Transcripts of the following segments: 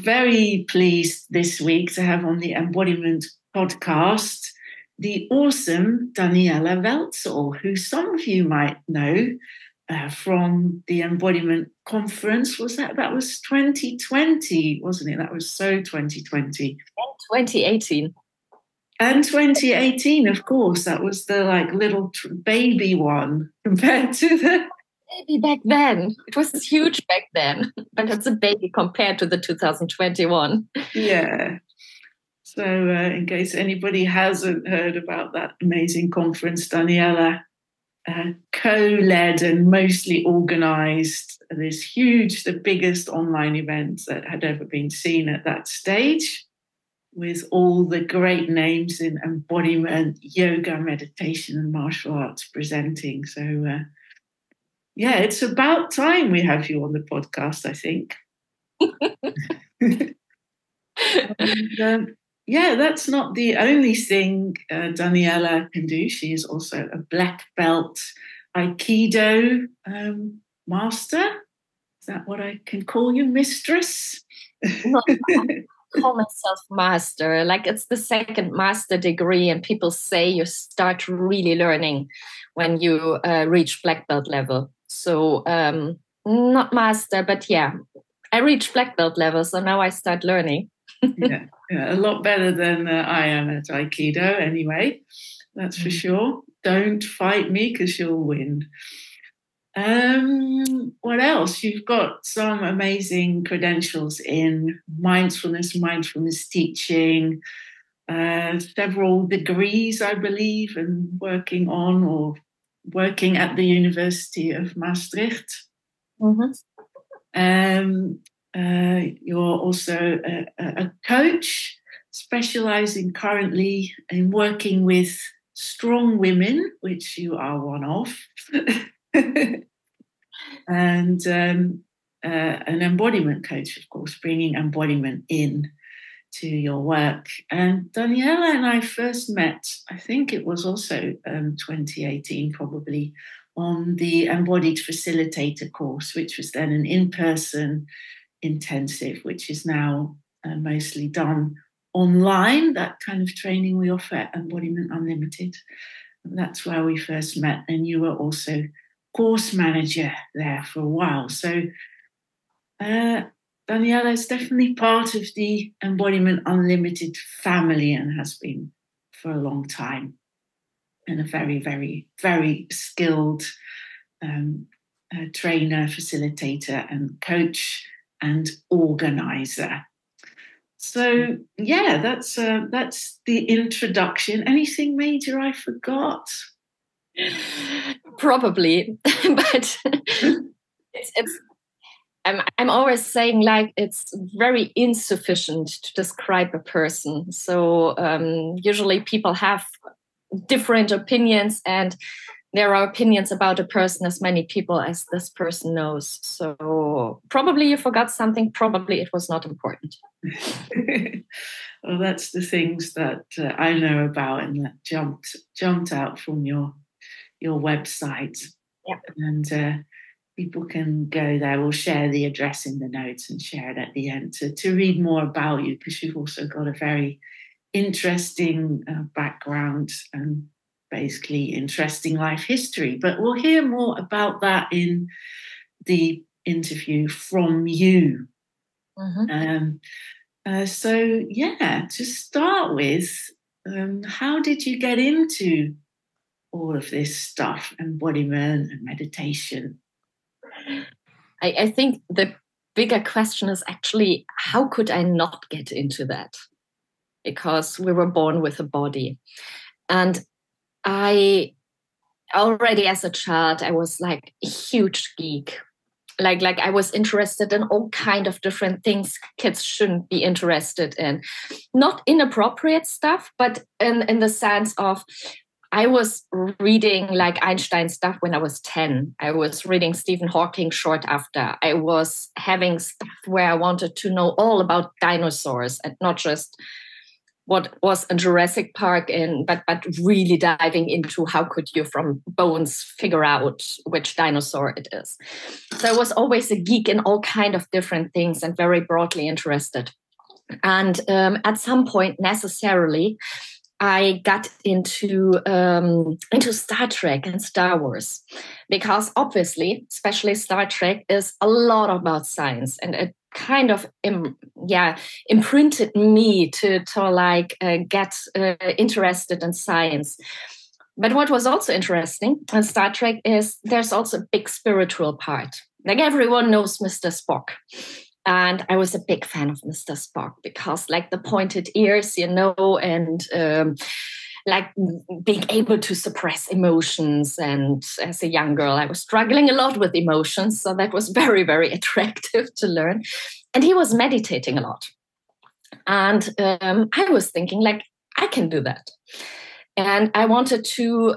very pleased this week to have on the Embodiment podcast the awesome Daniela Welzel, who some of you might know from the Embodiment Conference. That was 2020, wasn't it? That was so 2020. And 2018. And 2018, of course. That was the little baby one compared to the... Baby back then. It was huge back then. But it's a baby compared to the 2021. Yeah. So in case anybody hasn't heard about that amazing conference, Daniela co-led and mostly organized this huge, the biggest online event that had ever been seen at that stage, with all the great names in embodiment, yoga, meditation, and martial arts presenting. So, yeah, it's about time we have you on the podcast, I think. And, yeah, that's not the only thing Daniela can do. She is also a black belt Aikido master. Is that what I can call you, mistress? Call myself master, it's the second master degree, and people say you start really learning when you reach black belt level. So not master, but yeah, I reached black belt level, so now I start learning. yeah, a lot better than I am at Aikido anyway, that's for sure. Don't fight me because you'll win. What else? You've got some amazing credentials in mindfulness teaching, several degrees, I believe, and working at the University of Maastricht. Mm-hmm. You're also a coach, specializing currently in working with strong women, which you are one of. And an embodiment coach, of course, bringing embodiment in to your work. And Daniela and I first met, I think it was also 2018 probably, on the Embodied Facilitator Course, which was then an in-person intensive, which is now mostly done online, that kind of training we offer at Embodiment Unlimited. And that's where we first met, and you were also course manager there for a while. So Daniela is definitely part of the Embodiment Unlimited family and has been for a long time, and a very, very, very skilled trainer, facilitator and coach and organizer. So yeah, that's the introduction. Anything major I forgot? Probably, but I'm always saying it's very insufficient to describe a person. So usually people have different opinions, and there are opinions about a person as many people as this person knows. So probably you forgot something. Probably it was not important. Well, that's the things that I know about and that jumped out from your website. Yeah. And people can go there. We'll share the address in the notes and share it at the end to read more about you, because you've also got a very interesting background and basically interesting life history. But we'll hear more about that in the interview from you. Mm-hmm. So, yeah, to start with, how did you get into all of this stuff, embodiment and meditation? I think the bigger question is actually, how could I not get into that? Because we were born with a body. And I already as a child, I was a huge geek. Like I was interested in all kind of different things kids shouldn't be interested in. Not inappropriate stuff, but in the sense of, I was reading Einstein stuff when I was 10. I was reading Stephen Hawking short after. I was having stuff where I wanted to know all about dinosaurs and not just what was a Jurassic Park, and but really diving into how could you from bones figure out which dinosaur it is. So I was always a geek in all kind of different things and very broadly interested. And at some point, necessarily, I got into Star Trek and Star Wars, because obviously, especially Star Trek, is a lot about science, and it kind of imprinted me to get interested in science. But what was also interesting in Star Trek is there's also a big spiritual part. Like, everyone knows Mr. Spock. And I was a big fan of Mr. Spock because, like, the pointed ears, and like being able to suppress emotions. And as a young girl, I was struggling a lot with emotions. So that was very, very attractive to learn. And he was meditating a lot. And I was thinking, like, I can do that. And I wanted to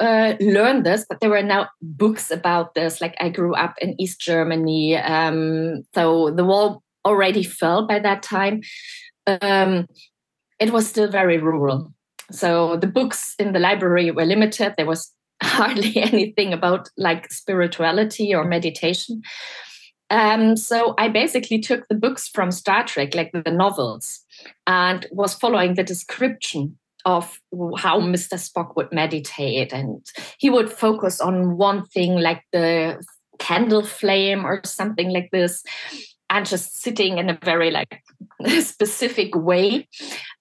learn this, but there were now books about this. Like, I grew up in East Germany. So the wall already fell by that time. It was still very rural. So the books in the library were limited. There was hardly anything about, like, spirituality or meditation. So I basically took the books from Star Trek, like the novels, and was following the description of how Mr. Spock would meditate. And he would focus on one thing, like the candle flame or something like this, and just sitting in a very, like, specific way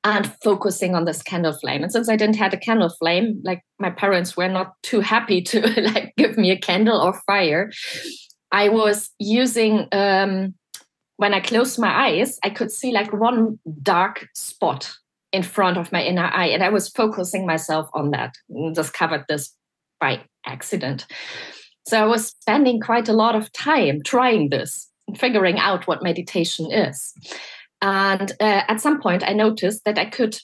and focusing on this candle flame. And since I didn't have a candle flame, like, my parents were not too happy to, like, give me a candle or fire. I was using, when I closed my eyes, I could see, like, one dark spot in front of my inner eye. And I was focusing myself on that, and discovered this by accident. So I was spending quite a lot of time trying this, figuring out what meditation is. And at some point I noticed that I could,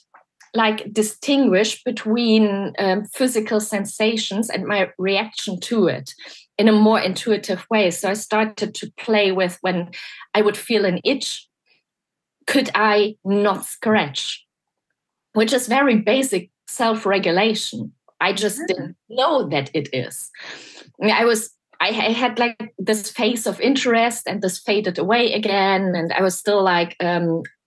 like, distinguish between physical sensations and my reaction to it in a more intuitive way. So I started to play with, when I would feel an itch, could I not scratch? Which is very basic self-regulation. I just didn't know that it is. I had, like, this phase of interest, and this faded away again. And I was still, like,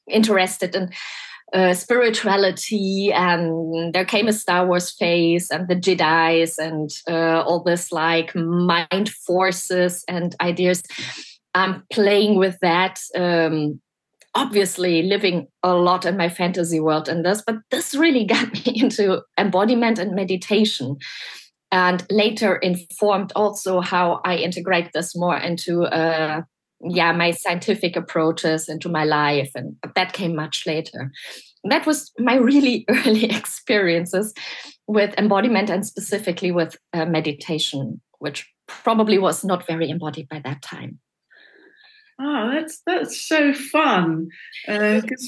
interested in spirituality. And there came a Star Wars phase, and the Jedis, and all this, like, mind forces and ideas. I'm playing with that. Obviously living a lot in my fantasy world in this, but this really got me into embodiment and meditation. And later informed also how I integrate this more into my scientific approaches, into my life. And that came much later. That was my really early experiences with embodiment, and specifically with meditation, which probably was not very embodied by that time. Oh, that's so fun, because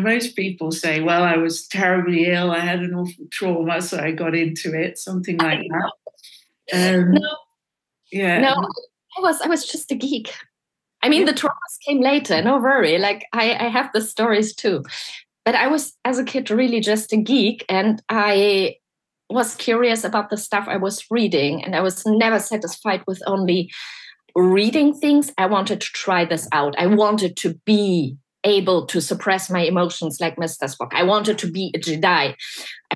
most people say, well, I was terribly ill, I had an awful trauma, so I got into it, something like that. I was just a geek. I mean, the traumas came later, no worry. Like, I have the stories too, but I was, as a kid, really just a geek, and I was curious about the stuff I was reading, and I was never satisfied with only reading things. I wanted to try this out. I wanted to be able to suppress my emotions like Mr. Spock. I wanted to be a Jedi.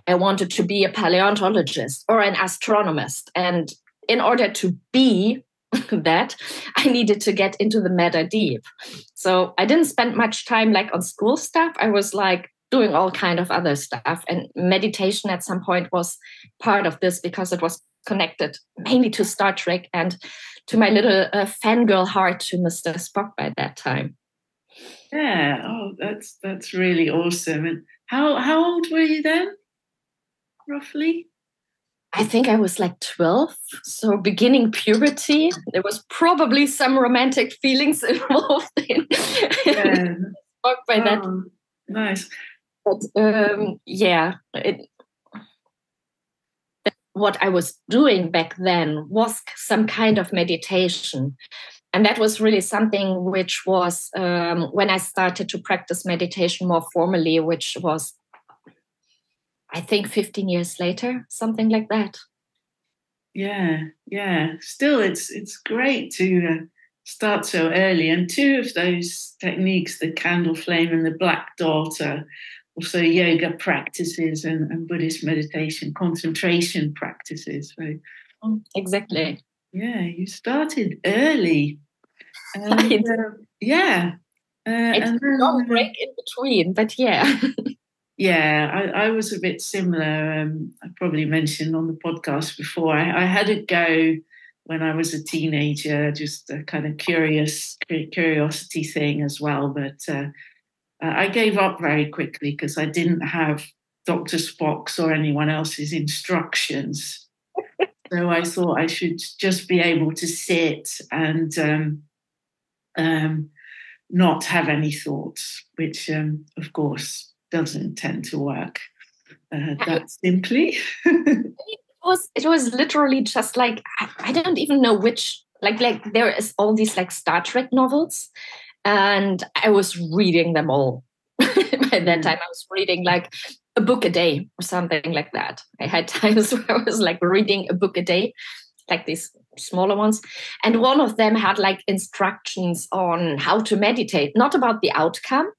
I wanted to be a paleontologist or an astronomist. And in order to be that, I needed to get into the meta deep. So I didn't spend much time, like, on school stuff. I was, like, doing all kind of other stuff. And meditation at some point was part of this, because it was connected mainly to Star Trek and to my little fangirl heart to Mr. Spock by that time. Yeah, oh, that's really awesome. And how old were you then, roughly? I think I was, like, 12, so beginning puberty. There was probably some romantic feelings involved in Spock by that time. Nice. But what I was doing back then was some kind of meditation. And that was really something which was when I started to practice meditation more formally, which was I think 15 years later, something like that. Yeah. Still, it's great to start so early. And two of those techniques, the candle flame and the black dot, are also yoga practices and Buddhist meditation, concentration practices. So, exactly. Yeah, you started early. It's a long break in between, but yeah. Yeah, I was a bit similar. I probably mentioned on the podcast before, I had a go when I was a teenager, just a kind of curiosity thing as well. But I gave up very quickly because I didn't have Dr. Spock's or anyone else's instructions. So I thought I should just be able to sit and not have any thoughts, which, of course, doesn't tend to work that simply. It was literally just like, I don't even know which, like there is all these like Star Trek novels, and I was reading them all. By that time, I was reading like a book a day or something like that. I had times where I was like reading a book a day, like these smaller ones. And one of them had like instructions on how to meditate, not about the outcome.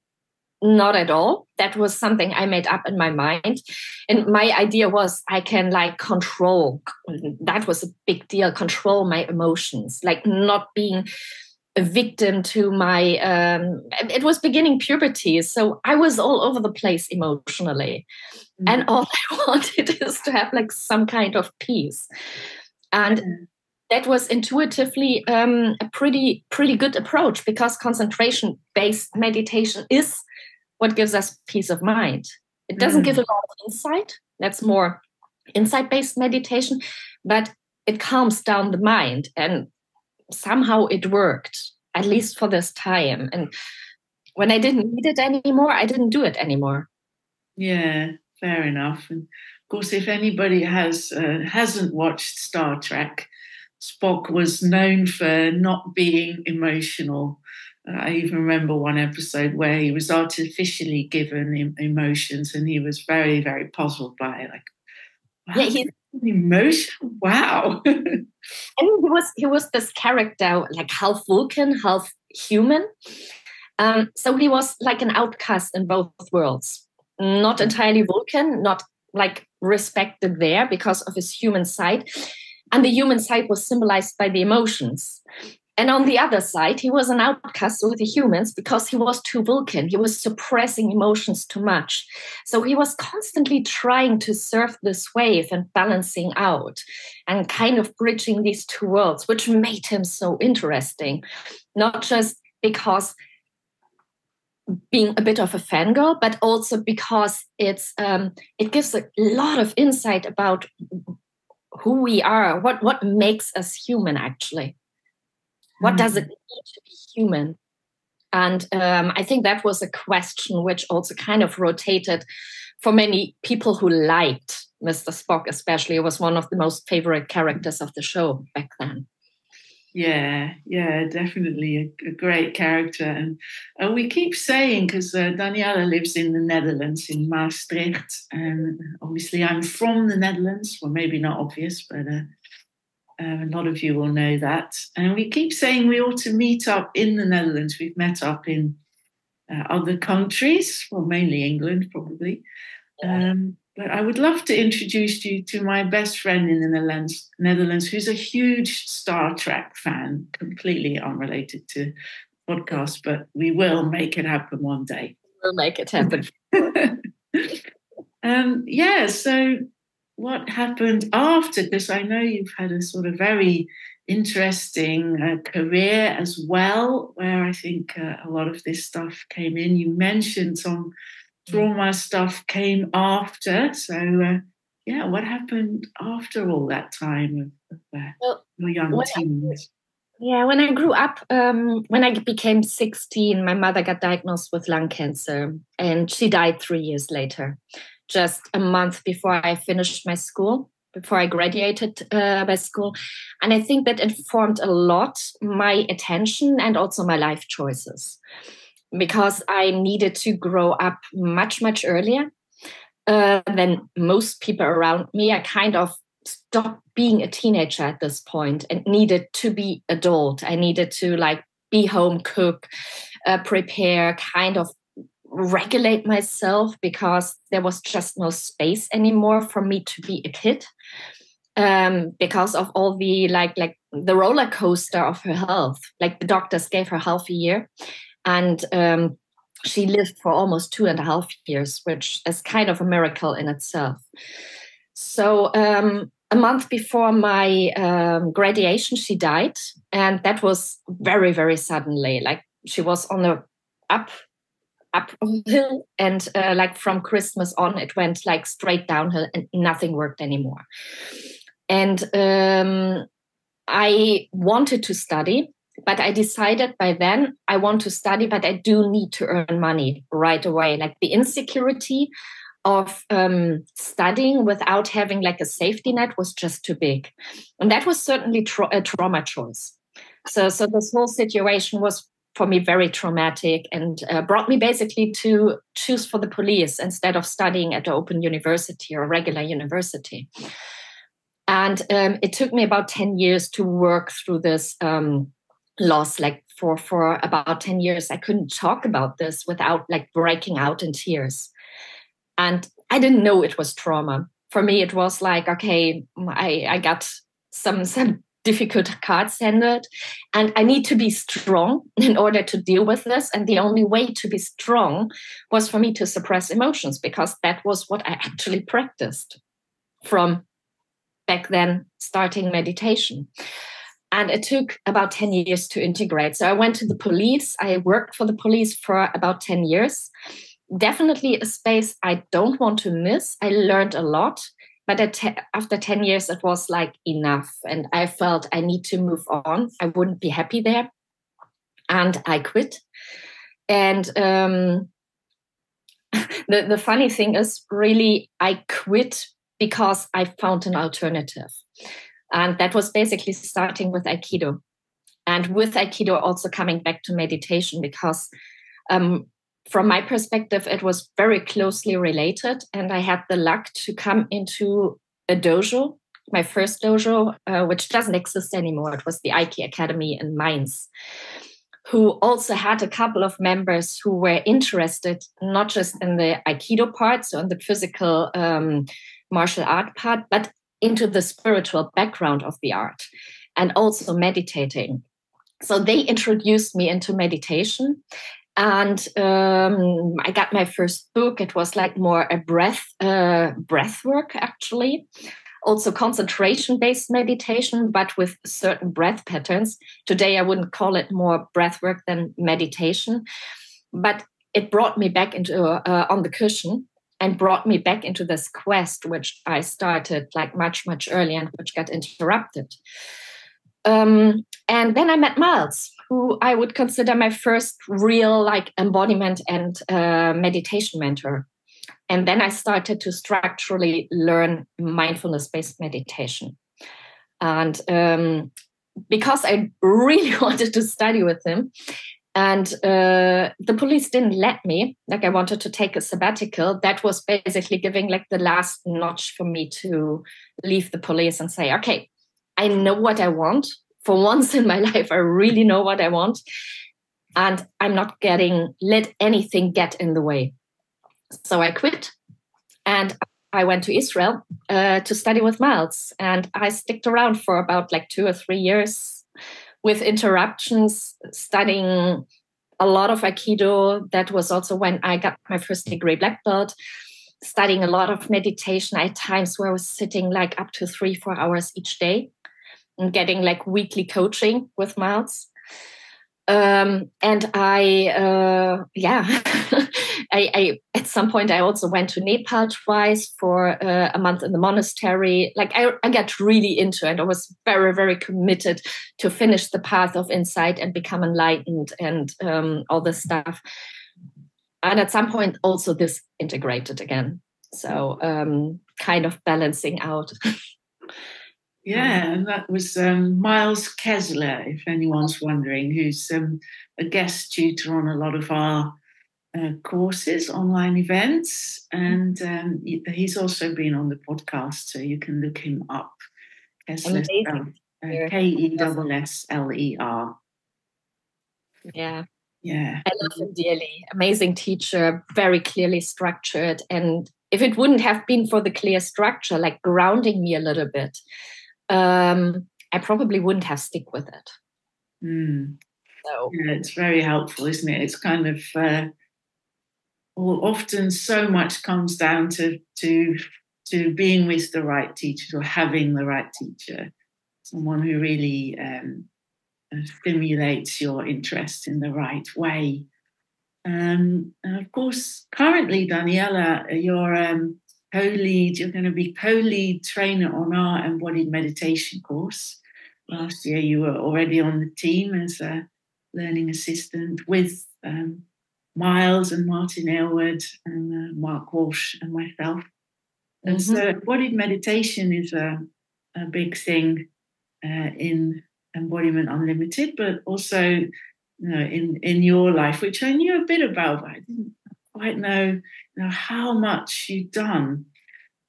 Not at all. That was something I made up in my mind. And my idea was I can like control. That was a big deal. Control my emotions, like not being a victim to my, it was beginning puberty. So I was all over the place emotionally. Mm-hmm. And all I wanted is to have like some kind of peace. And that was intuitively a pretty good approach, because concentration-based meditation is what gives us peace of mind. It doesn't give a lot of insight. That's more insight-based meditation, but it calms down the mind. And somehow it worked, at least for this time. And when I didn't need it anymore, I didn't do it anymore. Yeah, fair enough. And of course, if anybody hasn't watched Star Trek, Spock was known for not being emotional. I even remember one episode where he was artificially given emotions, and he was very, very puzzled by it. Like, wow, yeah, he's emotional. Wow. I mean, he was this character, like half Vulcan, half human. So he was like an outcast in both worlds. Not entirely Vulcan, not like respected there because of his human side, and the human side was symbolized by the emotions. And on the other side, he was an outcast with the humans because he was too Vulcan. He was suppressing emotions too much. So he was constantly trying to surf this wave and balancing out and kind of bridging these two worlds, which made him so interesting. Not just because being a bit of a fangirl, but also because it gives a lot of insight about who we are, what makes us human actually. What does it mean to be human? And I think that was a question which also kind of rotated for many people who liked Mr. Spock, especially. It was one of the most favorite characters of the show back then. Yeah, definitely a great character. And we keep saying, because Daniela lives in the Netherlands, in Maastricht, and obviously I'm from the Netherlands. Well, maybe not obvious, but a lot of you will know that. And we keep saying we ought to meet up in the Netherlands. We've met up in other countries, well, mainly England, probably. But I would love to introduce you to my best friend in the Netherlands, who's a huge Star Trek fan, completely unrelated to the podcast, but we will make it happen one day. We'll make it happen. So what happened after? Because I know you've had a sort of very interesting career as well, where I think a lot of this stuff came in. You mentioned some trauma stuff came after. So, what happened after all that time of your young teens? When I grew up, when I became 16, my mother got diagnosed with lung cancer, and she died 3 years later, just a month before I finished my school, before I graduated by school. And I think that informed a lot my attention and also my life choices, because I needed to grow up much, much earlier. than most people around me. I kind of stopped being a teenager at this point and needed to be adult. I needed to like be home, cook, prepare, kind of regulate myself, because there was just no space anymore for me to be a kid, because of all the like the roller coaster of her health. Like the doctors gave her half a year, and she lived for almost 2.5 years, which is kind of a miracle in itself. So a month before my graduation, she died. And that was very, very suddenly. Like she was on the uphill, and like from Christmas on, it went like straight downhill and nothing worked anymore. And I wanted to study, but I decided by then I want to study, but I do need to earn money right away. Like the insecurity of studying without having like a safety net was just too big. And that was certainly a trauma choice. So this whole situation was for me very traumatic, and brought me basically to choose for the police instead of studying at the open university or regular university. And it took me about 10 years to work through this loss. Like for about 10 years, I couldn't talk about this without like breaking out in tears. And I didn't know it was trauma. For me, it was like, okay, I got some difficult cards handed, and I need to be strong in order to deal with this. And the only way to be strong was for me to suppress emotions, because that was what I actually practiced from back then, starting meditation. And it took about 10 years to integrate. So I went to the police. I worked for the police for about 10 years. Definitely a space I don't want to miss. I learned a lot, but after 10 years, it was like enough. And I felt I need to move on. I wouldn't be happy there. And I quit. And the funny thing is, really, I quit because I found an alternative. And that was basically starting with Aikido. And with Aikido, also coming back to meditation, because from my perspective, it was very closely related. And I had the luck to come into a dojo, my first dojo, which doesn't exist anymore. It was the Aiki Academy in Mainz, who also had a couple of members who were interested not just in the Aikido part, so in the physical martial art part, but into the spiritual background of the art and also meditating. So they introduced me into meditation. And I got my first book. It was like more a breath work, actually. Also concentration-based meditation, but with certain breath patterns. Today, I wouldn't call it more breath work than meditation. But it brought me back into on the cushion, and brought me back into this quest, which I started like much, much earlier and which got interrupted. And then I met Myles, who I would consider my first real like embodiment and meditation mentor. And then I started to structurally learn mindfulness-based meditation. And because I really wanted to study with him, and the police didn't let me, like I wanted to take a sabbatical. That was basically giving like the last notch for me to leave the police and say, okay, I know what I want. For once in my life, I really know what I want. And I'm not let anything get in the way. So I quit and I went to Israel to study with Myles. And I sticked around for about like 2 or 3 years, with interruptions, studying a lot of Aikido. That was also when I got my first degree black belt, studying a lot of meditation. I had times where I was sitting like up to 3-4 hours each day and getting like weekly coaching with Myles. And I, I at some point I also went to Nepal twice for a month in the monastery. Like I got really into it. I was very, very committed to finish the path of insight and become enlightened and all this stuff. And at some point also this integrated again. So kind of balancing out. Yeah, and that was Myles Kessler, if anyone's wondering, who's a guest tutor on a lot of our courses, online events, and he's also been on the podcast, so you can look him up. Kessler. Yeah. Yeah. I love him dearly. Amazing teacher, very clearly structured. And if it wouldn't have been for the clear structure, like grounding me a little bit, I probably wouldn't have stick with it. Mm. So. Yeah, it's very helpful, isn't it? It's kind of, often so much comes down to being with the right teacher, or having the right teacher, someone who really stimulates your interest in the right way. And of course, currently, Daniela, you're co-lead. You're going to be co-lead trainer on our Embodied Meditation course. Last year, you were already on the team as a learning assistant with Myles and Martin Aylward and Mark Walsh and myself. And so embodied meditation is a big thing in Embodiment Unlimited, but also in your life, which I knew a bit about, but I didn't quite know, how much you'd done.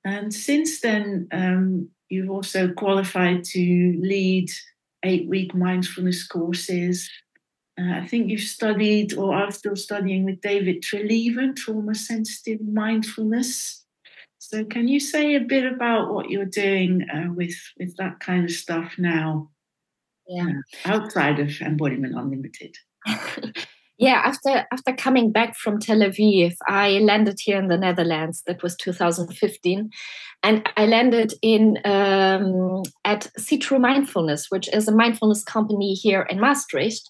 And since then, you've also qualified to lead 8-week mindfulness courses. I think you've studied or are still studying with David Treleaven, trauma-sensitive mindfulness. So can you say a bit about what you're doing with that kind of stuff now? Yeah, outside of Embodiment Unlimited. Yeah, after coming back from Tel Aviv, I landed here in the Netherlands. That was 2015, and I landed in at Citro Mindfulness, which is a mindfulness company here in Maastricht,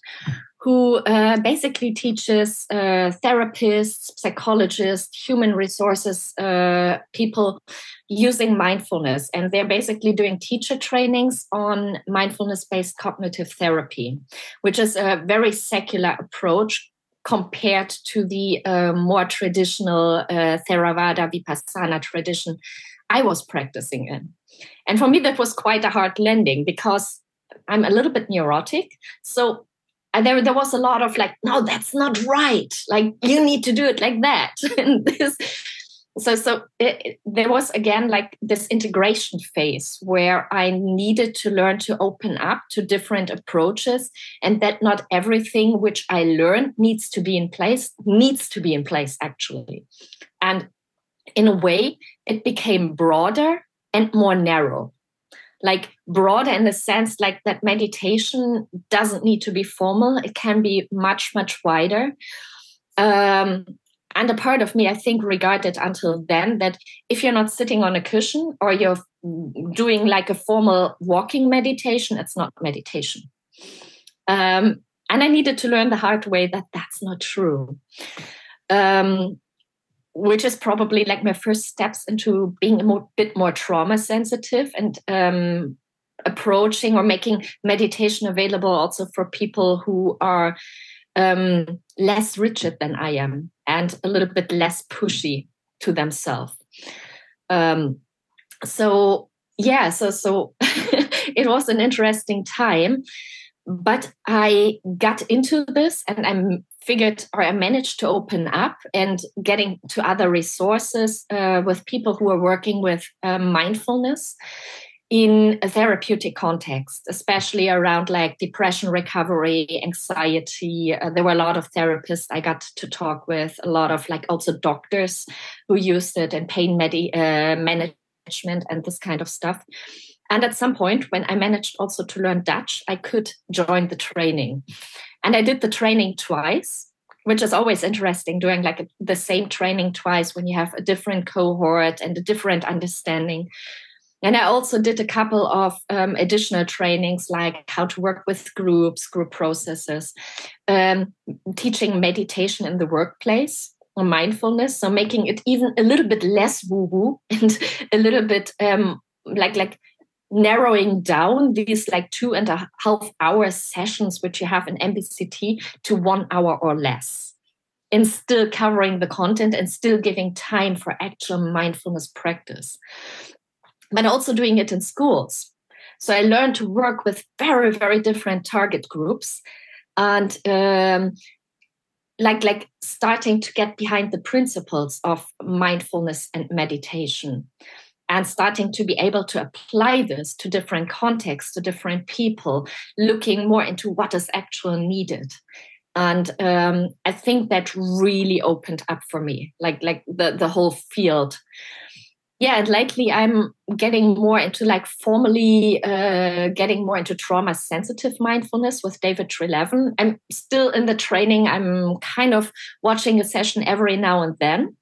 who basically teaches therapists, psychologists, human resources people using mindfulness. And they're basically doing teacher trainings on mindfulness-based cognitive therapy, which is a very secular approach compared to the more traditional Theravada Vipassana tradition I was practicing in. And for me, that was quite a hard landing because I'm a little bit neurotic. So there was a lot of like, no, that's not right. Like, you need to do it like that. And this, so there was, again, like this integration phase where I needed to learn to open up to different approaches, and that not everything which I learned needs to be in place, actually. And in a way, it became broader and more narrow. Like broader in the sense like that meditation doesn't need to be formal. It can be much, much wider. And a part of me, I think, regarded until then that if you're not sitting on a cushion or you're doing like a formal walking meditation, it's not meditation. And I needed to learn the hard way that that's not true. Which is probably like my first steps into being a bit more trauma sensitive and approaching or making meditation available also for people who are less rigid than I am and a little bit less pushy to themselves. So it was an interesting time, but I got into this and I managed to open up and getting to other resources with people who are working with mindfulness in a therapeutic context, especially around like depression recovery, anxiety. There were a lot of therapists I got to talk with, a lot of like also doctors who used it, and pain management and this kind of stuff. And at some point when I managed also to learn Dutch, I could join the training. And I did the training twice, which is always interesting, doing like the same training twice when you have a different cohort and a different understanding. And I also did a couple of additional trainings, like how to work with groups, group processes, teaching meditation in the workplace, or mindfulness. So making it even a little bit less woo-woo and a little bit like narrowing down these like 2.5 hour sessions, which you have in MBCT, to 1 hour or less, and still covering the content and still giving time for actual mindfulness practice, but also doing it in schools. So I learned to work with very, very different target groups and like starting to get behind the principles of mindfulness and meditation and starting to be able to apply this to different contexts, to different people, looking more into what is actually needed. And I think that really opened up for me, like the whole field. Yeah, and lately I'm getting more into getting more into trauma-sensitive mindfulness with David Treleaven. I'm still in the training. I'm kind of watching a session every now and then,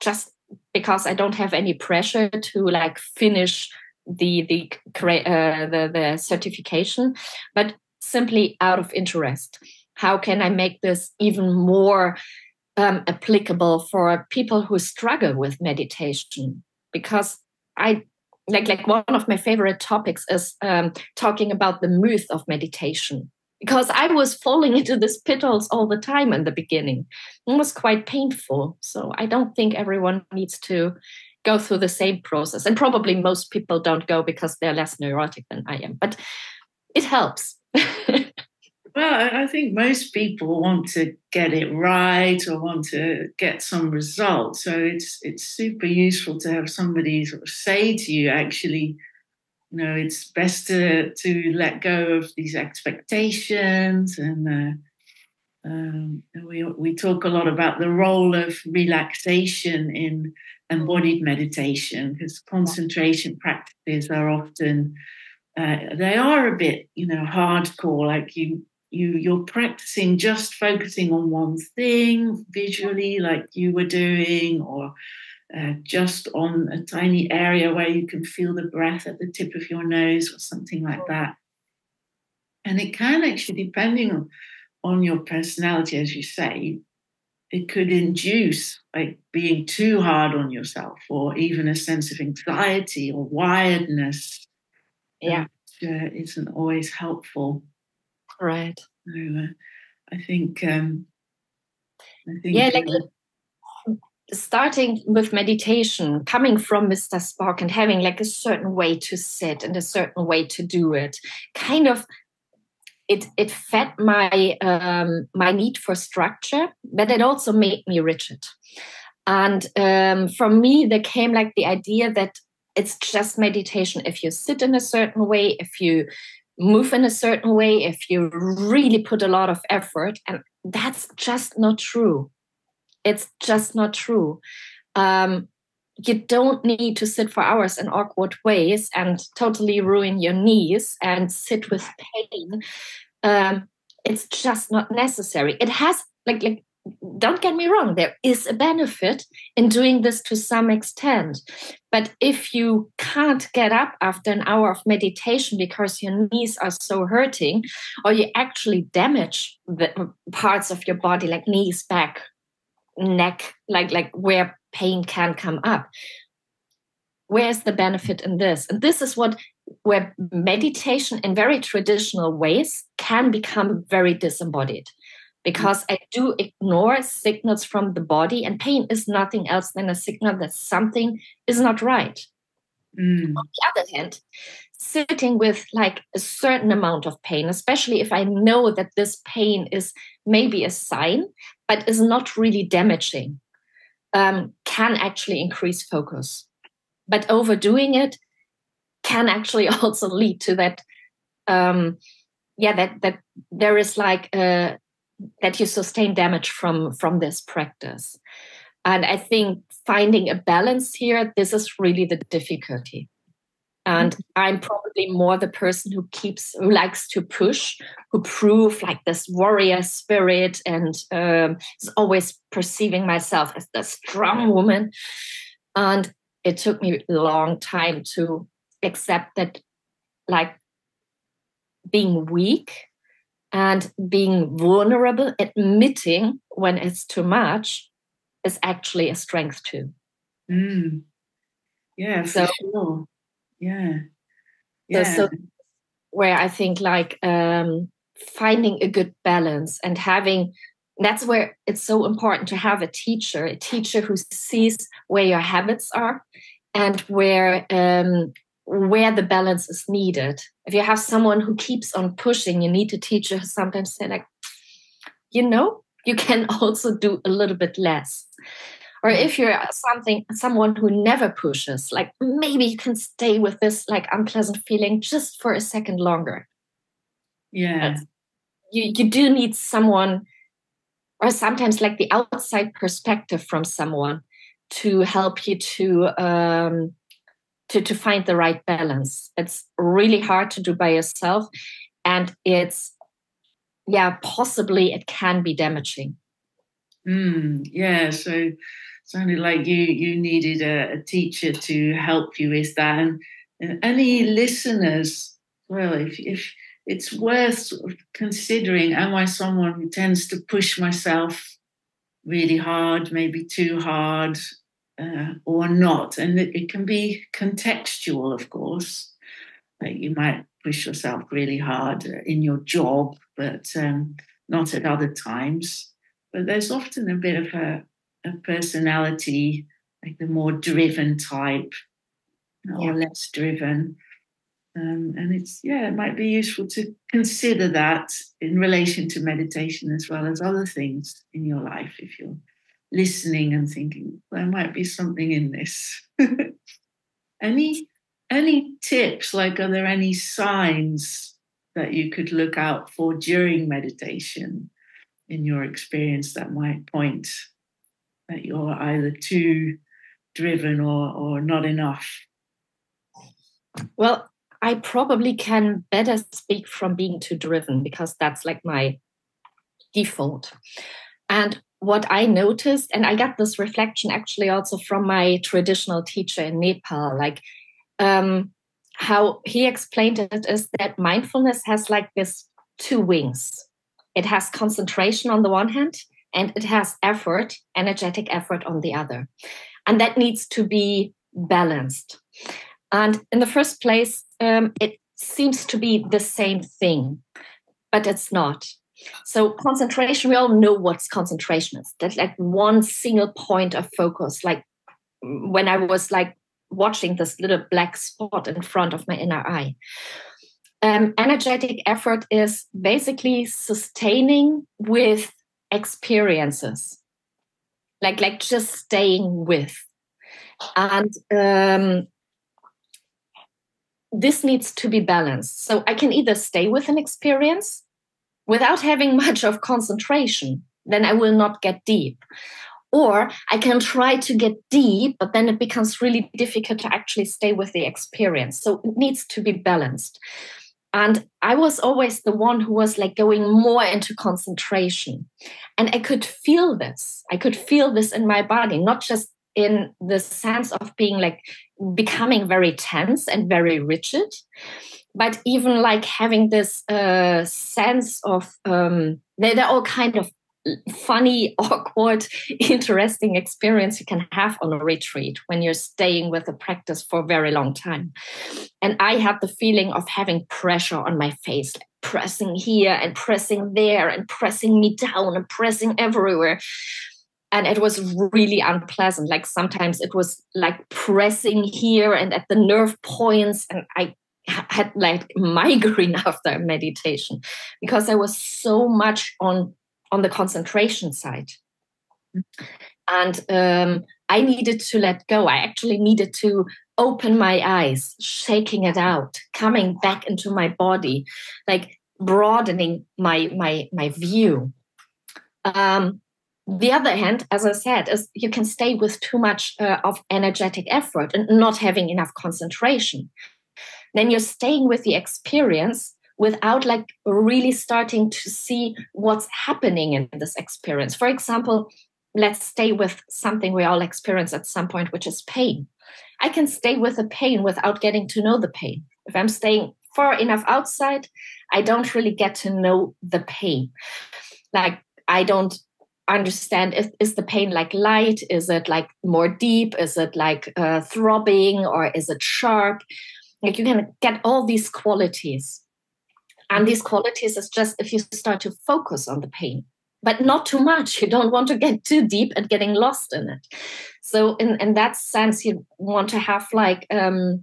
just because I don't have any pressure to finish the certification, but simply out of interest. How can I make this even more applicable for people who struggle with meditation? Because I like one of my favorite topics is talking about the myth of meditation, because I was falling into these pitfalls all the time in the beginning. It was quite painful. So I don't think everyone needs to go through the same process. And probably most people don't go because they're less neurotic than I am. But it helps. Well, I think most people want to get it right or want to get some result. So it's super useful to have somebody sort of say to you, actually, you know, it's best to let go of these expectations. And we talk a lot about the role of relaxation in embodied meditation, because concentration practices are often, they are a bit, you know, hardcore, like you're practicing just focusing on one thing visually, like you were doing, or just on a tiny area where you can feel the breath at the tip of your nose or something like that. And it can actually, depending on your personality, as you say, it could induce like being too hard on yourself, or even a sense of anxiety or wiredness. Yeah, that isn't always helpful. Right. So, I think. Yeah, starting with meditation, coming from Mr. Spock and having a certain way to sit and a certain way to do it, kind of it fed my need for structure, but it also made me rigid. And from me, there came the idea that it's just meditation if you sit in a certain way, if you move in a certain way, if you really put a lot of effort. And that's just not true. It's just not true. You don't need to sit for hours in awkward ways and totally ruin your knees and sit with pain. It's just not necessary. It has, don't get me wrong, there is a benefit in doing this to some extent. But if you can't get up after an hour of meditation because your knees are so hurting, or you actually damage the parts of your body, like knees, back, neck, like where pain can come up, where's the benefit in this? And this is where meditation in very traditional ways can become very disembodied. Because I do ignore signals from the body, and pain is nothing else than a signal that something is not right. Mm. On the other hand, sitting with a certain amount of pain, especially if I know that this pain is maybe a sign, but is not really damaging, can actually increase focus. But overdoing it can actually also lead to that, that there is that you sustain damage from this practice. And I think finding a balance here, this is really the difficulty. And I'm probably more the person who likes to push, who prove this warrior spirit and is always perceiving myself as the strong woman. And it took me a long time to accept that being weak and being vulnerable, admitting when it's too much, is actually a strength too. Mm. Yeah, so, for sure. Yeah. So where I think finding a good balance and that's where it's so important to have a teacher who sees where your habits are and where the balance is needed. If you have someone who keeps on pushing, you need a teacher who sometimes say, you can also do a little bit less. Or if you're someone who never pushes, like maybe you can stay with this like unpleasant feeling just for a second longer. Yeah. But you do need someone, or sometimes like the outside perspective from someone to help you to find the right balance. It's really hard to do by yourself, and it's possibly it can be damaging. Yeah, so it sounded like you needed a teacher to help you with that. And any listeners, well, if it's worth considering, am I someone who tends to push myself really hard, maybe too hard, or not? And it can be contextual, of course. You might push yourself really hard in your job, but not at other times. But there's often a bit of a personality, like the more driven type or less driven. And it's, it might be useful to consider that in relation to meditation as well as other things in your life. If you're listening and thinking, there might be something in this. Any tips? Like, are there any signs that you could look out for during meditation in your experience that might point that you're either too driven or not enough? Well, I probably can better speak from being too driven, because that's like my default. And what I noticed, and I got this reflection actually also from my traditional teacher in Nepal, like how he explained it is that mindfulness has like this two wings. It has concentration on the one hand, and it has effort, energetic effort on the other. And that needs to be balanced. And in the first place, it seems to be the same thing, but it's not. So concentration, we all know what's concentration is. That's like one single point of focus. Like when I was like watching this little black spot in front of my inner eye. Energetic effort is basically sustaining with experiences, like just staying with. And this needs to be balanced. So I can either stay with an experience without having much of concentration, then I will not get deep. Or I can try to get deep, but then it becomes really difficult to actually stay with the experience. So it needs to be balanced. And I was always the one who was like going more into concentration. And I could feel this. I could feel this in my body, not just in the sense of being like becoming very tense and very rigid, but even like having this sense of, they're all kind of funny, awkward, interesting experience you can have on a retreat when you're staying with a practice for a very long time. And I had the feeling of having pressure on my face, like pressing here and pressing there and pressing me down and pressing everywhere. And it was really unpleasant. Like sometimes it was like pressing here and at the nerve points, and I had like migraine after meditation because I was so much on the concentration side. And I needed to let go. I actually needed to open my eyes, shaking it out, coming back into my body, like broadening my view. The other hand, as I said, is you can stay with too much of energetic effort and not having enough concentration. Then you're staying with the experience without like really starting to see what's happening in this experience. For example, let's stay with something we all experience at some point, which is pain. I can stay with the pain without getting to know the pain. If I'm staying far enough outside, I don't really get to know the pain. Like I don't understand, is the pain like light? Is it like more deep? Is it like throbbing, or is it sharp? Like you can get all these qualities. And these qualities is just if you start to focus on the pain, but not too much. You don't want to get too deep and getting lost in it. So in that sense, you want to have like, a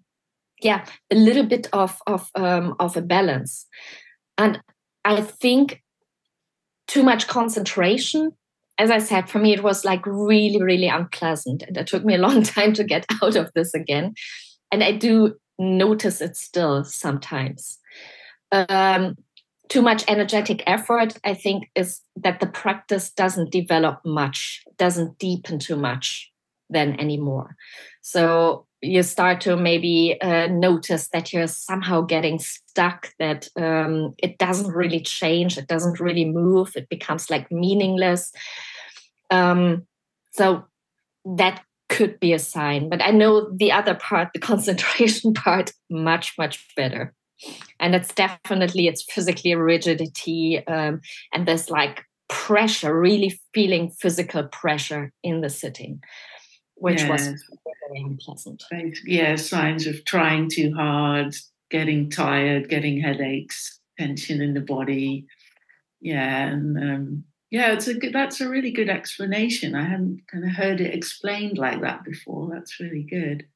little bit of a balance. And I think too much concentration. As I said, for me, it was like really, really unpleasant. And it took me a long time to get out of this again. And I do notice it still sometimes. Too much energetic effort, I think, is that the practice doesn't develop much, doesn't deepen too much then anymore. So you start to maybe notice that you're somehow getting stuck, that it doesn't really change, it doesn't really move, it becomes like meaningless. So that could be a sign. But I know the other part, the concentration part, much, much better. And it's definitely, it's physically a rigidity and there's like pressure, really feeling physical pressure in the sitting, which was very unpleasant. Yeah, signs of trying too hard, getting tired, getting headaches, tension in the body. Yeah, and it's that's a really good explanation. I hadn't kind of heard it explained like that before. That's really good.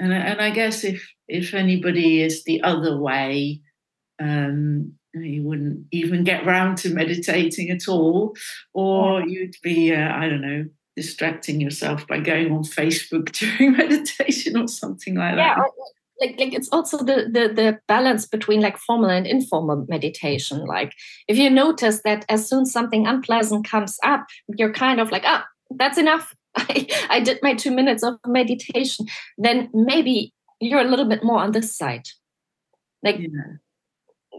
And I guess if anybody is the other way, you wouldn't even get round to meditating at all, or you'd be, I don't know, distracting yourself by going on Facebook during meditation or something like that. Yeah, like it's also the balance between like formal and informal meditation. Like if you notice that as soon as something unpleasant comes up, you're kind of like, oh, that's enough. I did my 2 minutes of meditation, then maybe you're a little bit more on this side. Like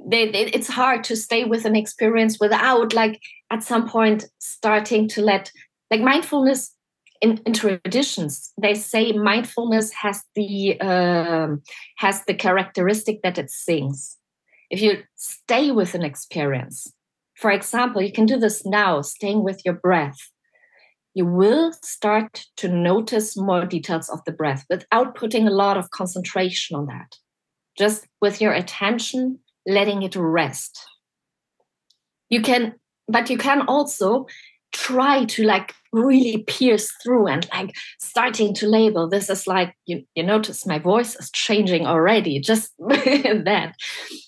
it's hard to stay with an experience without like at some point starting to let, like mindfulness in traditions, they say mindfulness has the characteristic that it sings. If you stay with an experience, for example, you can do this now, staying with your breath. You will start to notice more details of the breath without putting a lot of concentration on that. Just with your attention, letting it rest. You can, but you can also try to like really pierce through and like starting to label. This is like, you notice my voice is changing already, just that.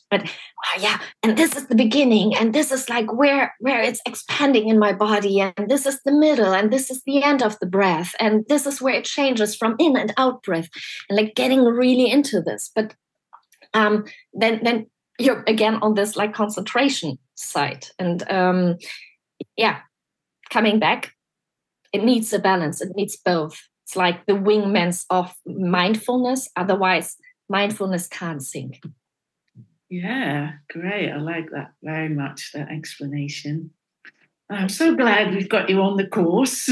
But and this is the beginning, and this is like where it's expanding in my body, and this is the middle, and this is the end of the breath, and this is where it changes from in and out breath, and like getting really into this. But then you're again on this like concentration side, and coming back, it needs a balance. It needs both. It's like the wingmans of mindfulness. Otherwise, mindfulness can't sink. Yeah, great. I like that very much, that explanation. I'm so glad we've got you on the course.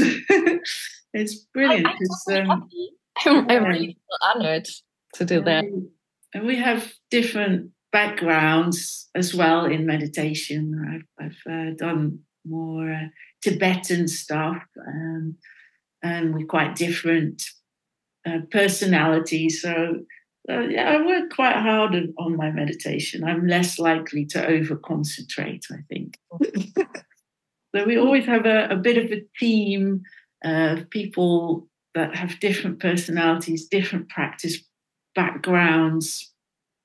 It's brilliant. I'm really honoured to do that. And we have different backgrounds as well in meditation. I've done more Tibetan stuff, and we're quite different personalities. So I work quite hard on my meditation. I'm less likely to over-concentrate, I think. So we always have a bit of a team of people that have different personalities, different practice backgrounds,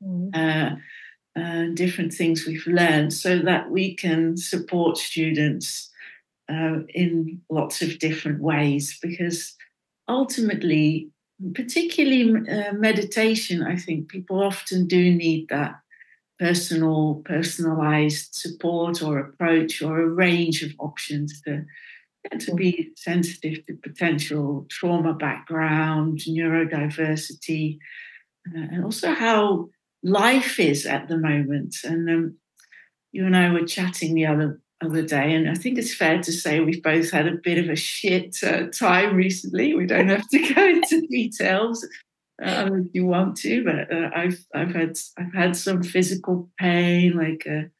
different things we've learned, so that we can support students in lots of different ways. Because ultimately, particularly meditation, I think people often do need that personalized support or approach or a range of options to be sensitive to potential trauma background, neurodiversity, and also how life is at the moment. And you and I were chatting the other day, and I think it's fair to say we've both had a bit of a shit time recently. We don't have to go into details if you want to, but I've had some physical pain, like a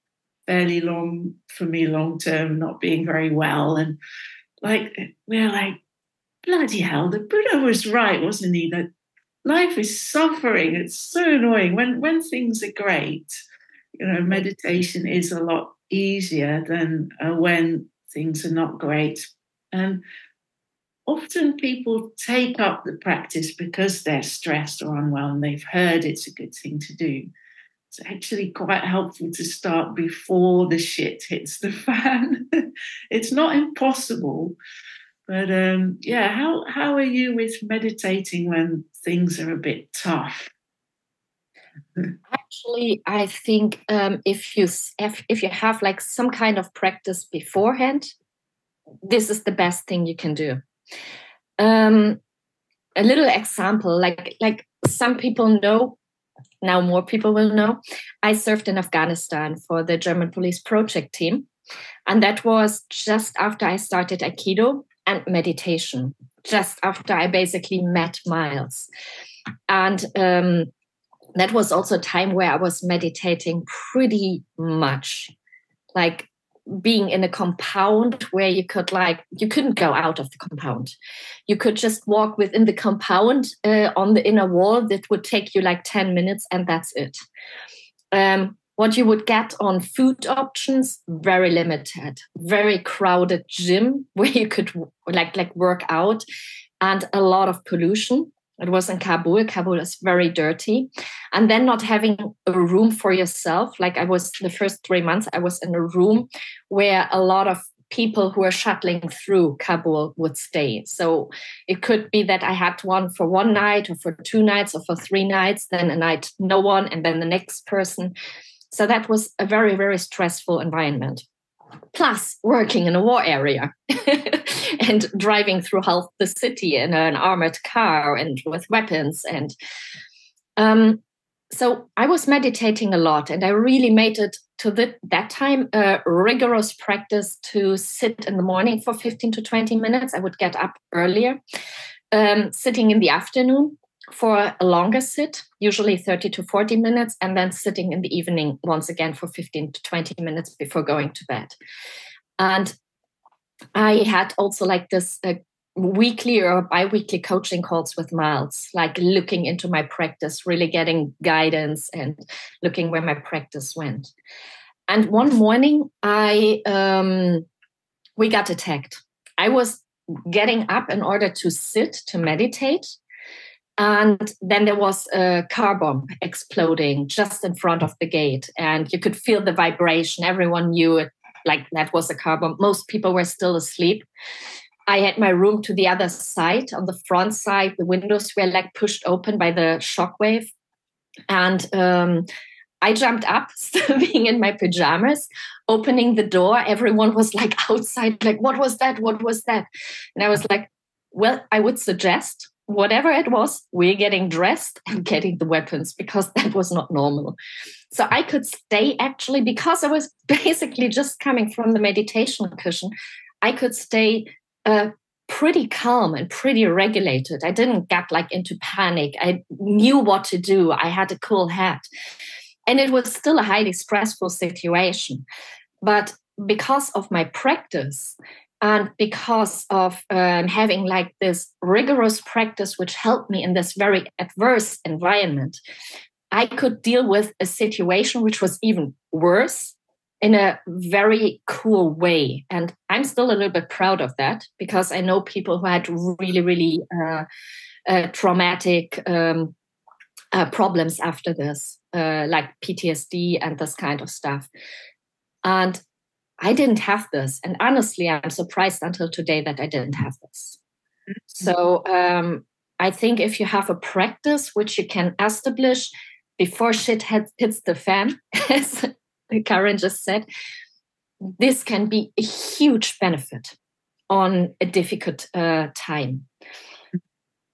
fairly long term not being very well, and like we're like, bloody hell, the Buddha was right, wasn't he? That life is suffering. It's so annoying when things are great. You know, meditation is a lot easier than when things are not great. And often people take up the practice because they're stressed or unwell and they've heard it's a good thing to do. it's actually quite helpful to start before the shit hits the fan. It's not impossible, but yeah, how are you with meditating when things are a bit tough? Actually, I think if you have like some kind of practice beforehand, this is the best thing you can do. A little example, like some people know, now more people will know, I served in Afghanistan for the German police project team. And that was just after I started Aikido and meditation, just after I basically met Myles. And that was also a time where I was meditating pretty much, like being in a compound where you could you couldn't go out of the compound. You could just walk within the compound on the inner wall. That would take you like 10 minutes and that's it. What you would get on food options, very limited, very crowded gym where you could like work out, and a lot of pollution. It was in Kabul. Kabul is very dirty. And then not having a room for yourself. Like I was, the first 3 months, I was in a room where a lot of people who are shuttling through Kabul would stay. So it could be that I had one for one night or for 2 nights or for 3 nights, then a night no one, and then the next person. So that was a very, very stressful environment. Plus working in a war area and driving through half the city in an armored car and with weapons. And so I was meditating a lot, and I really made it to that time a rigorous practice to sit in the morning for 15 to 20 minutes. I would get up earlier, sitting in the afternoon for a longer sit, usually 30 to 40 minutes, and then sitting in the evening once again for 15 to 20 minutes before going to bed. And I had also like this weekly or bi-weekly coaching calls with Myles, like looking into my practice, really getting guidance and looking where my practice went. And one morning we got attacked. I was getting up in order to sit, to meditate. And then there was a car bomb exploding just in front of the gate. And you could feel the vibration. Everyone knew it, like that was a car bomb. Most people were still asleep. I had my room to the other side. On the front side, the windows were like pushed open by the shockwave. And I jumped up, still being in my pajamas, opening the door. Everyone was like outside, like, what was that? What was that? And I was like, well, I would suggest, whatever it was, we're getting dressed and getting the weapons, because that was not normal. So I could stay, actually, because I was basically just coming from the meditation cushion, I could stay pretty calm and pretty regulated. I didn't get like into panic. I knew what to do. I had a cool head. And it was still a highly stressful situation. But because of my practice, and because of having like this rigorous practice, which helped me in this very adverse environment, I could deal with a situation which was even worse in a very cool way. And I'm still a little bit proud of that, because I know people who had really, really traumatic problems after this, like PTSD and this kind of stuff. And I didn't have this. And honestly, I'm surprised until today that I didn't have this. So I think if you have a practice which you can establish before shit hits the fan, as Karen just said, this can be a huge benefit on a difficult time.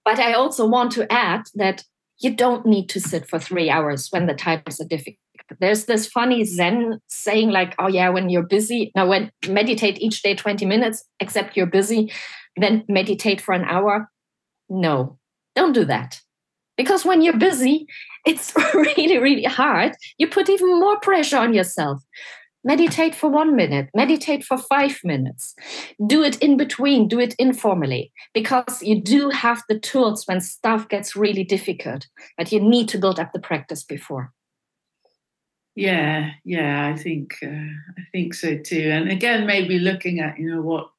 But I also want to add that you don't need to sit for 3 hours when the times are difficult. There's this funny Zen saying like, oh yeah, when you're busy, now when meditate each day 20 minutes, except you're busy, then meditate for an hour. No, don't do that. Because when you're busy, it's really, really hard. You put even more pressure on yourself. Meditate for 1 minute, meditate for 5 minutes. Do it in between, do it informally, because you do have the tools when stuff gets really difficult, but you need to build up the practice before. Yeah, I think so too. And again, maybe looking at, you know,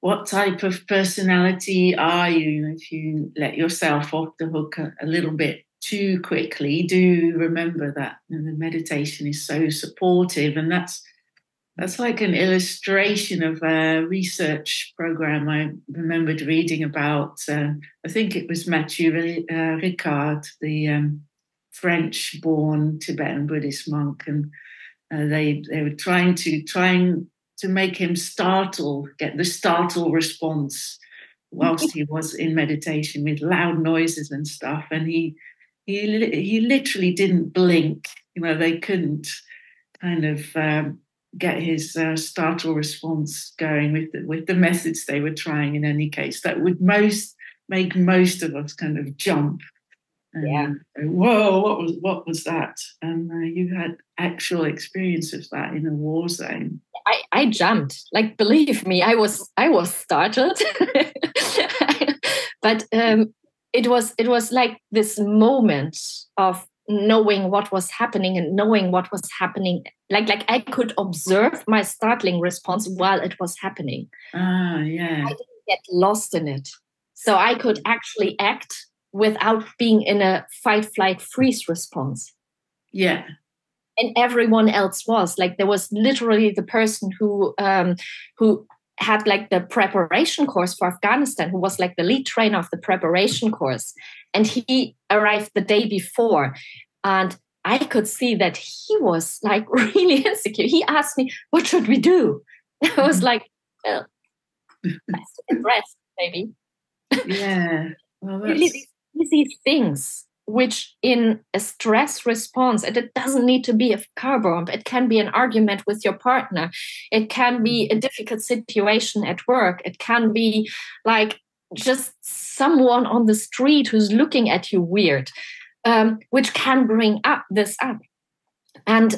what type of personality are you? If you let yourself off the hook a little bit too quickly, do remember that the meditation is so supportive. And that's like an illustration of a research program I remembered reading about. I think it was Matthieu Ricard, the French-born Tibetan Buddhist monk, and they were trying to make him startle, get the startle response whilst he was in meditation with loud noises and stuff. And he literally didn't blink. You know, they couldn't kind of get his startle response going with the methods they were trying. In any case, that would make most of us kind of jump. Yeah. Whoa! What was that? And you had actual experience of that in a war zone. I jumped. Like, believe me, I was startled. But it was like this moment of knowing what was happening and knowing what was happening. Like I could observe my startling response while it was happening. Ah, yeah. I didn't get lost in it, so I could actually act without being in a fight, flight, freeze response. Yeah. And everyone else was. Like, there was literally the person who had like the preparation course for Afghanistan, who was like the lead trainer of the preparation course. And he arrived the day before. And I could see that he was like really insecure. He asked me, what should we do? I was like, well, rest, maybe. Yeah. Well, really these easy things, which in a stress response, and it doesn't need to be a car bomb, it can be an argument with your partner, it can be a difficult situation at work, it can be like just someone on the street who's looking at you weird, which can bring this up. And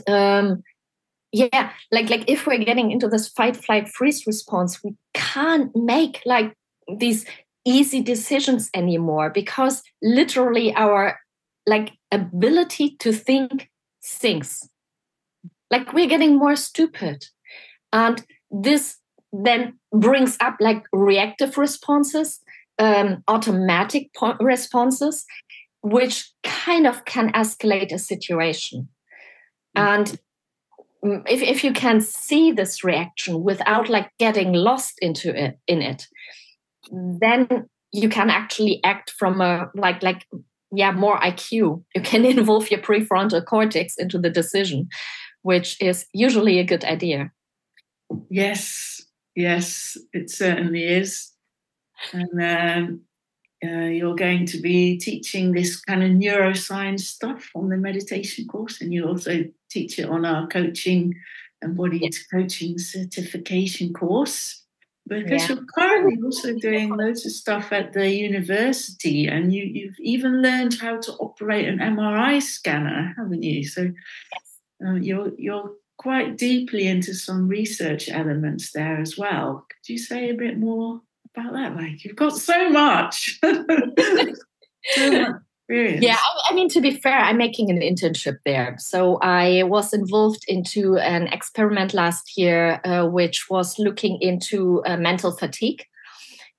yeah, like if we're getting into this fight, flight, freeze response, we can't make like these easy decisions anymore, because literally our like ability to think sinks. Like, we're getting more stupid, and this then brings up like reactive responses, automatic responses, which kind of can escalate a situation. And if you can see this reaction without like getting lost in it, then you can actually act from a like more IQ. You can involve your prefrontal cortex into the decision, which is usually a good idea. Yes, it certainly is. And you're going to be teaching this kind of neuroscience stuff on the meditation course, and you also teach it on our coaching, embodied coaching certification course. Because you're currently also doing loads of stuff at the university, and you've even learned how to operate an MRI scanner, haven't you? So you're quite deeply into some research elements there as well. Could you say a bit more about that? Like, you've got so much. Experience. Yeah, I mean, to be fair, I'm making an internship there. So I was involved into an experiment last year, which was looking into mental fatigue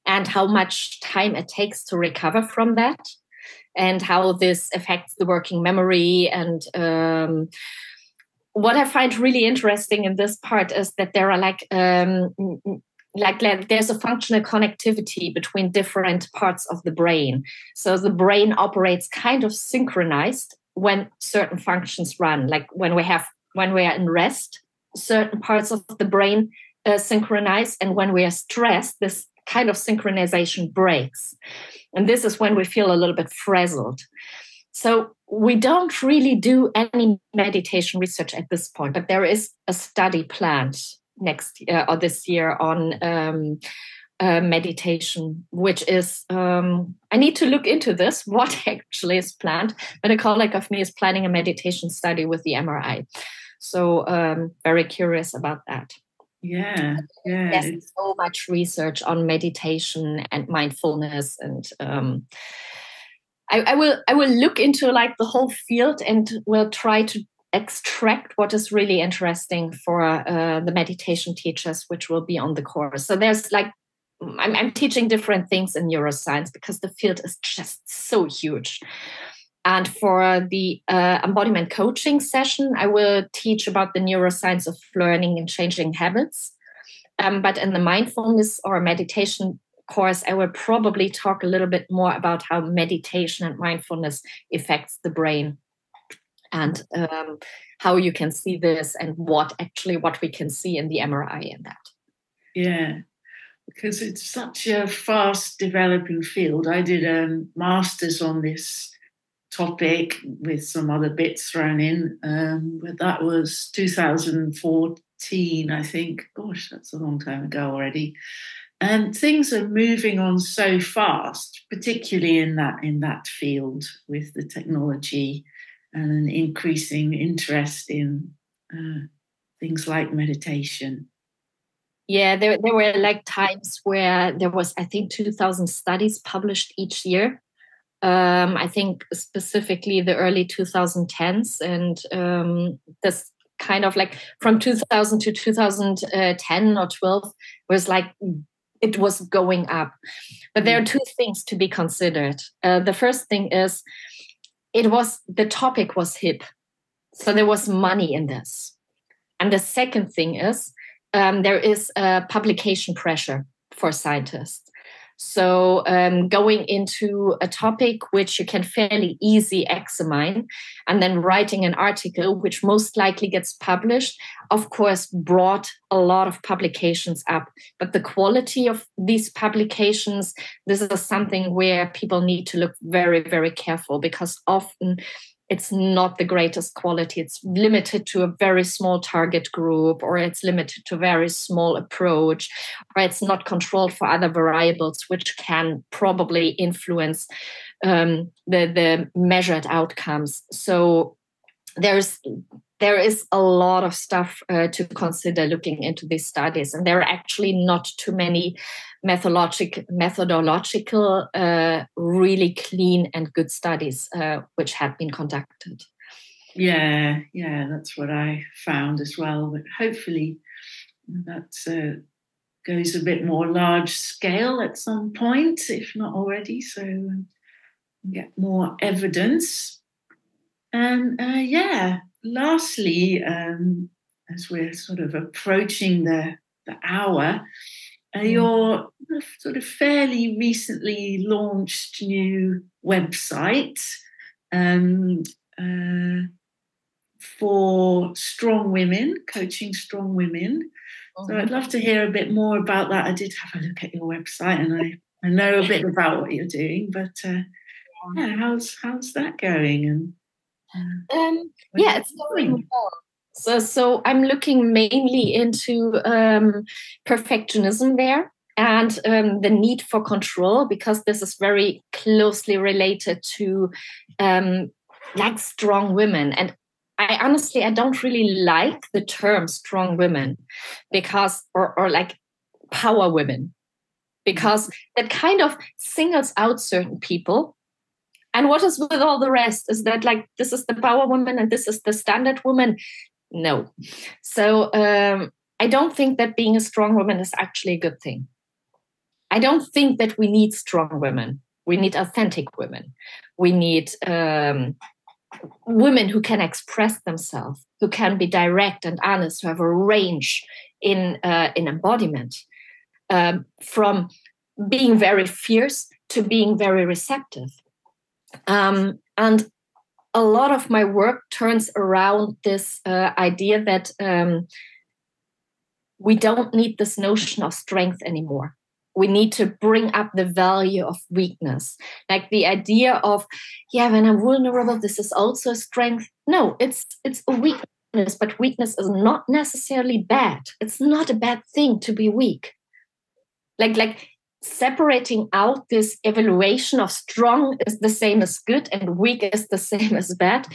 and how much time it takes to recover from that, and how this affects the working memory. And what I find really interesting in this part is that there are like there's a functional connectivity between different parts of the brain. So the brain operates kind of synchronized when certain functions run. Like when we are in rest, certain parts of the brain synchronize, and when we are stressed, this kind of synchronization breaks. And this is when we feel a little bit frazzled. So we don't really do any meditation research at this point, but there is a study planned next year or this year on meditation, which is I need to look into this, what actually is planned, but a colleague of me is planning a meditation study with the MRI, so very curious about that. Yeah There's so much research on meditation and mindfulness, and I will look into like the whole field and will try to extract what is really interesting for the meditation teachers, which will be on the course. So there's like, I'm teaching different things in neuroscience because the field is just so huge. And for the embodiment coaching session, I will teach about the neuroscience of learning and changing habits. But in the mindfulness or meditation course, I will probably talk a little bit more about how meditation and mindfulness affects the brain and how you can see this and what we can see in the MRI in that. Yeah, because it's such a fast developing field. I did a master's on this topic with some other bits thrown in, but that was 2014, I think. Gosh, that's a long time ago already. And things are moving on so fast, particularly in that field with the technology and an increasing interest in things like meditation. Yeah, there were like times where there was, I think, 2,000 studies published each year. I think specifically the early 2010s, and this kind of like from 2000 to 2010 or 12 was like it was going up. But there are two things to be considered. The first thing is the topic was hip, so there was money in this. And the second thing is there is a publication pressure for scientists. So going into a topic which you can fairly easily examine and then writing an article which most likely gets published, of course, brought a lot of publications up. But the quality of these publications, this is something where people need to look very, very careful, because often it's not the greatest quality. It's limited to a very small target group, or it's limited to a very small approach, or it's not controlled for other variables, which can probably influence the measured outcomes. So there is a lot of stuff to consider looking into these studies. And there are actually not too many methodological, really clean and good studies which have been conducted. Yeah, that's what I found as well. But hopefully that goes a bit more large scale at some point, if not already, so get more evidence. And lastly, as we're sort of approaching the hour, your sort of fairly recently launched new website for strong women, coaching strong women. Mm-hmm. So I'd love to hear a bit more about that. I did have a look at your website, and I know a bit about what you're doing, but how's that going? And it's going well. So I'm looking mainly into perfectionism there and the need for control, because this is very closely related to like strong women. And I don't really like the term strong women, because or like power women, because that kind of singles out certain people. And what is with all the rest is that, like, this is the power woman and this is the standard woman. No. So I don't think that being a strong woman is actually a good thing. I don't think that we need strong women. We need authentic women. We need women who can express themselves, who can be direct and honest, who have a range in embodiment, from being very fierce to being very receptive. And a lot of my work turns around this idea that we don't need this notion of strength anymore. We need to bring up the value of weakness, like the idea of, when I'm vulnerable, this is also a strength. No, it's a weakness, but weakness is not necessarily bad. It's not a bad thing to be weak. Like. Separating out this evaluation of strong is the same as good and weak is the same as bad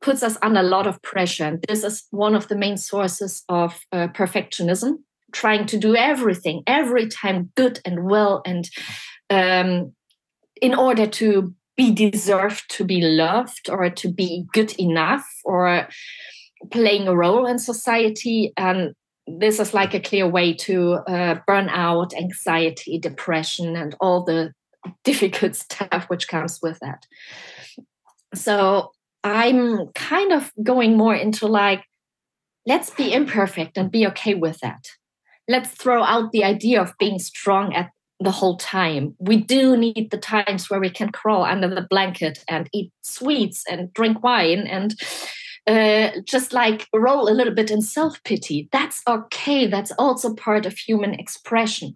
puts us under a lot of pressure. And this is one of the main sources of perfectionism, trying to do everything, every time, good and well, and in order to be deserved, to be loved, or to be good enough, or playing a role in society. And this is like a clear way to burnout, anxiety, depression, and all the difficult stuff which comes with that. So I'm kind of going more into like, let's be imperfect and be okay with that. Let's throw out the idea of being strong at the whole time. We do need the times where we can crawl under the blanket and eat sweets and drink wine and just like roll a little bit in self-pity. That's okay. That's also part of human expression.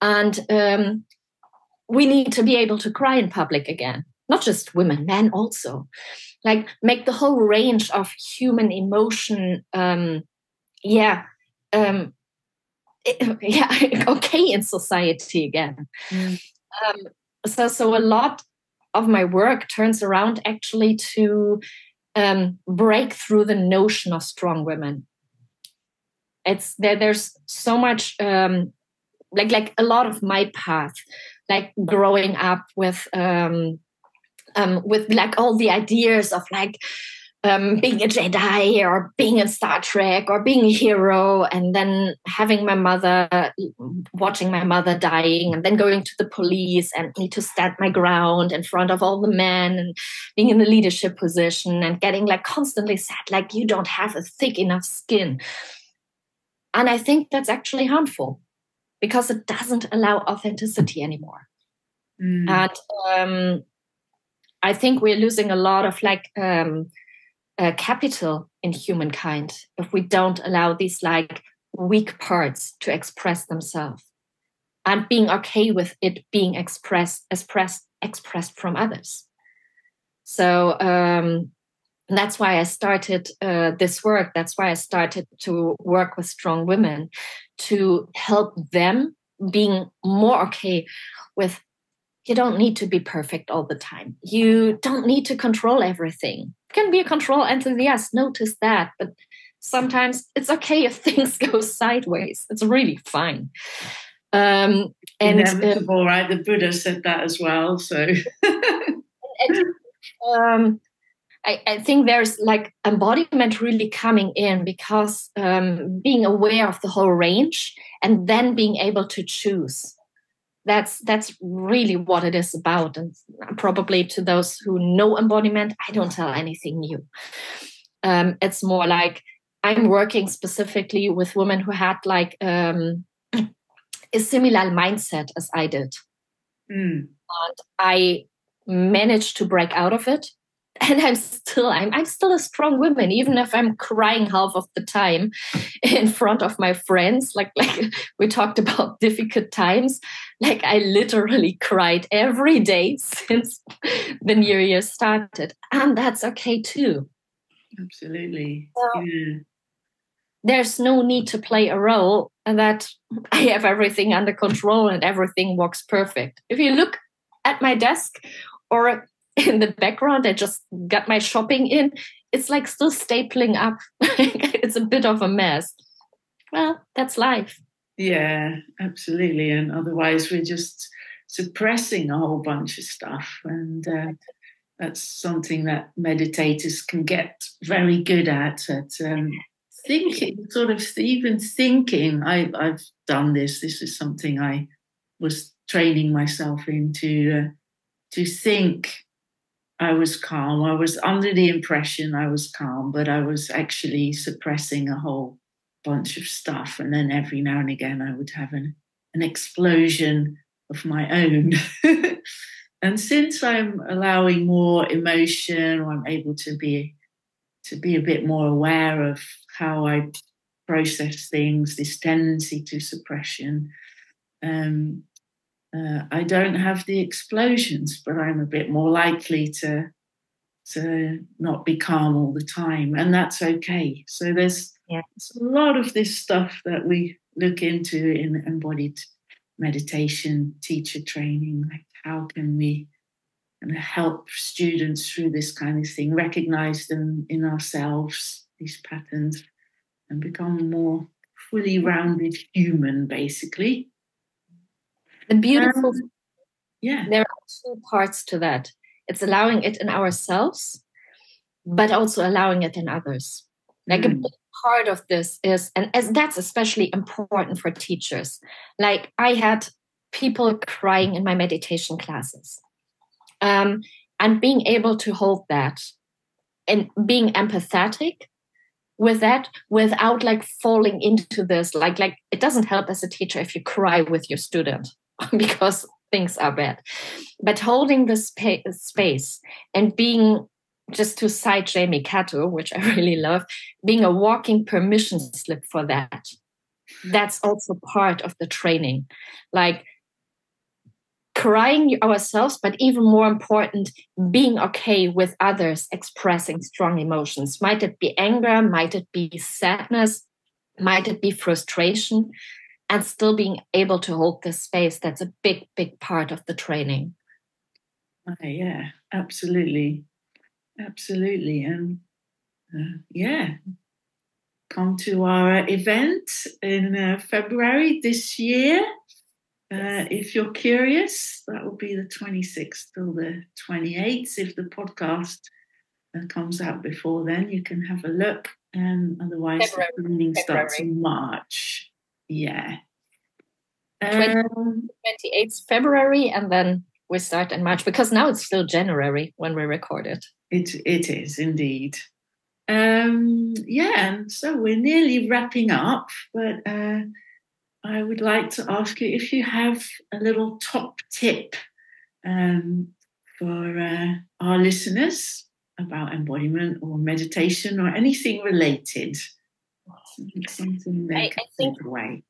And we need to be able to cry in public again. Not just women, men also. Like make the whole range of human emotion, okay in society again. Mm. So a lot of my work turns around actually to break through the notion of strong women. It's there's so much like a lot of my path, like growing up with like all the ideas of like being a Jedi or being in Star Trek or being a hero, and then having my mother, watching my mother dying, and then going to the police and need to stand my ground in front of all the men and being in a leadership position and getting like constantly said, like, you don't have a thick enough skin. And I think that's actually harmful because it doesn't allow authenticity anymore. Mm. And I think we're losing a lot of like capital in humankind if we don't allow these like weak parts to express themselves, and being okay with it being expressed from others. So that's why I started this work. That's why I started to work with strong women, to help them being more okay with, you don't need to be perfect all the time. You don't need to control everything. You can be a control enthusiast, notice that. But sometimes it's okay if things go sideways. It's really fine. Inevitable, right? The Buddha said that as well. So I think there's like embodiment really coming in because being aware of the whole range and then being able to choose. That's really what it is about. And probably to those who know embodiment, I don't tell anything new. It's more like I'm working specifically with women who had like a similar mindset as I did. Mm. And I managed to break out of it. And I'm still a strong woman, even if I'm crying half of the time in front of my friends. Like we talked about difficult times. Like I literally cried every day since the new year started. And that's okay too. Absolutely. So yeah. There's no need to play a role and that I have everything under control and everything works perfect. If you look at my desk or in the background, I just got my shopping in. It's like still stapling up. It's a bit of a mess. Well, that's life. Yeah, absolutely. And otherwise we're just suppressing a whole bunch of stuff. And that's something that meditators can get very good at thinking, sort of even thinking. I've done this. This is something I was training myself into, to think. I was calm. I was under the impression I was calm, but I was actually suppressing a whole bunch of stuff. And then every now and again, I would have an explosion of my own. And since I'm allowing more emotion, or I'm able to be a bit more aware of how I process things, this tendency to suppression, I don't have the explosions, but I'm a bit more likely to not be calm all the time. And that's okay. So there's a lot of this stuff that we look into in embodied meditation, teacher training. Like how can we help students through this kind of thing, recognize them in ourselves, these patterns, and become more fully rounded human, basically. The beautiful there are two parts to that. It's allowing it in ourselves, but also allowing it in others. Like a big part of this is, and as that's especially important for teachers. Like I had people crying in my meditation classes. and being able to hold that and being empathetic with that without like falling into this, like it doesn't help as a teacher if you cry with your student because things are bad, but holding the space and being, just to cite Jamie Cato, which I really love, being a walking permission slip for that. That's also part of the training, like crying ourselves, but even more important, being okay with others expressing strong emotions. Might it be anger? Might it be sadness? Might it be frustration? And still being able to hold this space. That's a big, big part of the training. Oh, yeah, absolutely. Absolutely. And yeah, come to our event in February this year. If you're curious, that will be the 26th till the 28th. If the podcast comes out before then, you can have a look. And otherwise, the training starts in March. Yeah. 28th February, and then we start in March, because now it's still January when we record it. It is indeed. Yeah, and so we're nearly wrapping up, but I would like to ask you if you have a little top tip for our listeners about embodiment or meditation or anything related. Something they can think away.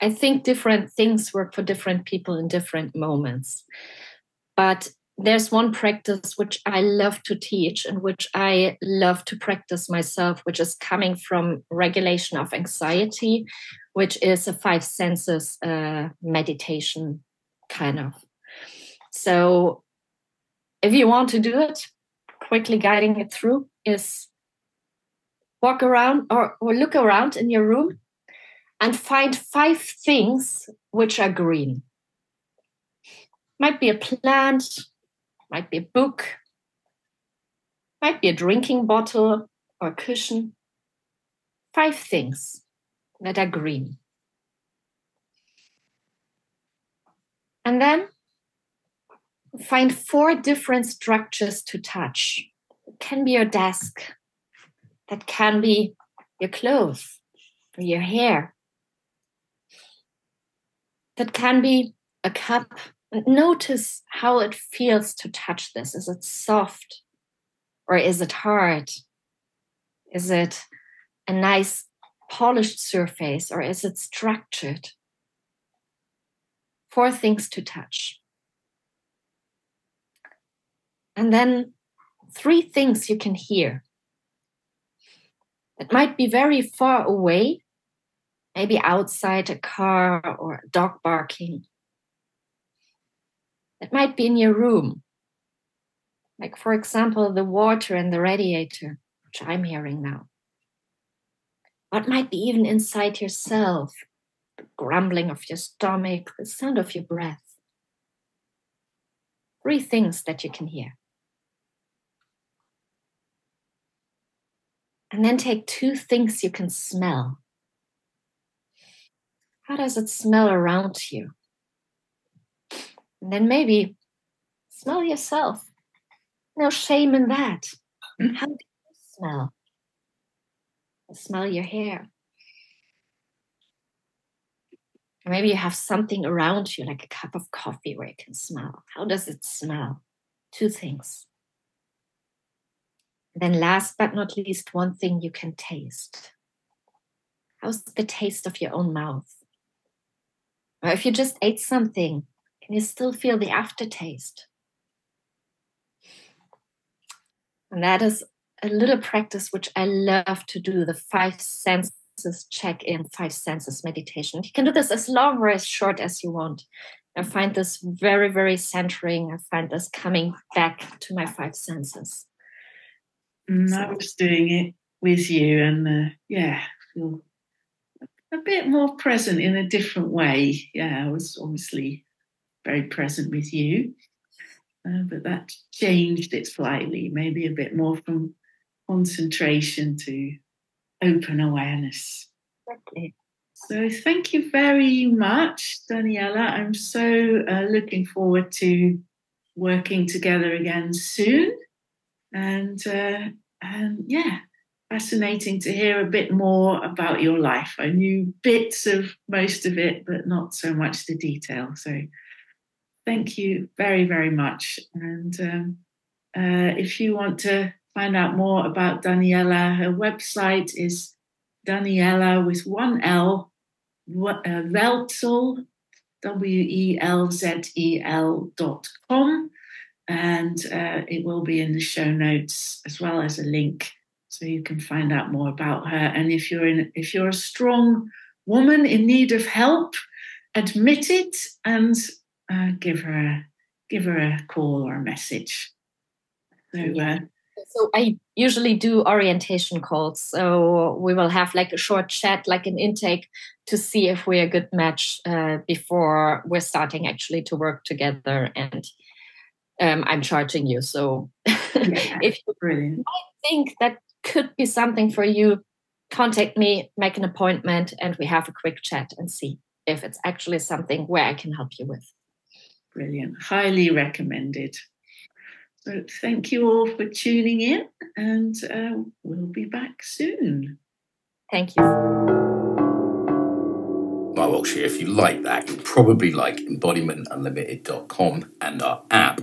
I think different things work for different people in different moments, but there's one practice which I love to teach and which I love to practice myself, which is coming from regulation of anxiety, which is a 5 senses meditation kind of. So if you want to do it, quickly guiding it through is walk around or look around in your room and find 5 things which are green. Might be a plant, might be a book, might be a drinking bottle or cushion. 5 things that are green. And then find 4 different structures to touch. It can be your desk. That can be your clothes, or your hair. That can be a cup. Notice how it feels to touch this. Is it soft or is it hard? Is it a nice polished surface or is it structured? 4 things to touch. And then 3 things you can hear. It might be very far away, maybe outside a car or a dog barking. It might be in your room, like, for example, the water in the radiator, which I'm hearing now. Or it might be even inside yourself, the grumbling of your stomach, the sound of your breath. 3 things that you can hear. And then take 2 things you can smell. How does it smell around you? And then maybe smell yourself. No shame in that. How do you smell? Smell your hair. Maybe you have something around you, like a cup of coffee where you can smell. How does it smell? 2 things. And then last but not least, 1 thing you can taste. How's the taste of your own mouth? Or if you just ate something, you still feel the aftertaste. And that is a little practice which I love to do, the 5 senses check-in, 5 senses meditation. You can do this as long or as short as you want. I find this very, very centering. I find this coming back to my 5 senses. I was doing it with you and yeah, feel a bit more present in a different way. Yeah, I was obviously very present with you, but that changed it slightly, maybe a bit more from concentration to open awareness. Okay. So thank you very much, Daniela. I'm so looking forward to working together again soon. And yeah, fascinating to hear a bit more about your life. I knew bits of most of it, but not so much the detail. So thank you very, very much. And if you want to find out more about Daniela, her website is Daniela with one L, Welzel, WELZEL.com. And it will be in the show notes as well as a link, so you can find out more about her. And if you're a strong woman in need of help, admit it and give her a call or a message. So, so I usually do orientation calls. So we will have like a short chat, like an intake, to see if we're a good match before we're starting actually to work together. And I'm charging you. So if you think that could be something for you, contact me, make an appointment, and we have a quick chat and see if it's actually something where I can help you with. Brilliant. Highly recommended. So thank you all for tuning in, and we'll be back soon. Thank you. Mark Walsh here. If you like that, you'll probably like embodimentunlimited.com and our app.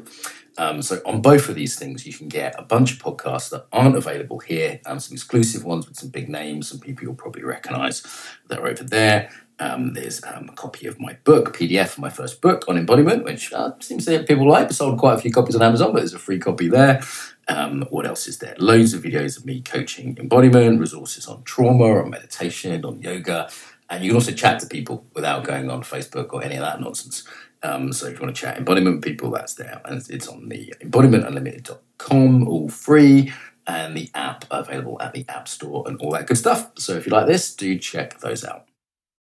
So on both of these things, you can get a bunch of podcasts that aren't available here, some exclusive ones with some big names, some people you'll probably recognise that are over there. There's a copy of my book, PDF of my first book on embodiment, which seems to people like. I sold quite a few copies on Amazon, but there's a free copy there. What else is there? Loads of videos of me coaching embodiment, resources on trauma, on meditation, on yoga. And you can also chat to people without going on Facebook or any of that nonsense. So if you want to chat embodiment people, that's there. And it's on the embodimentunlimited.com, all free, and the app available at the App Store and all that good stuff. So if you like this, do check those out.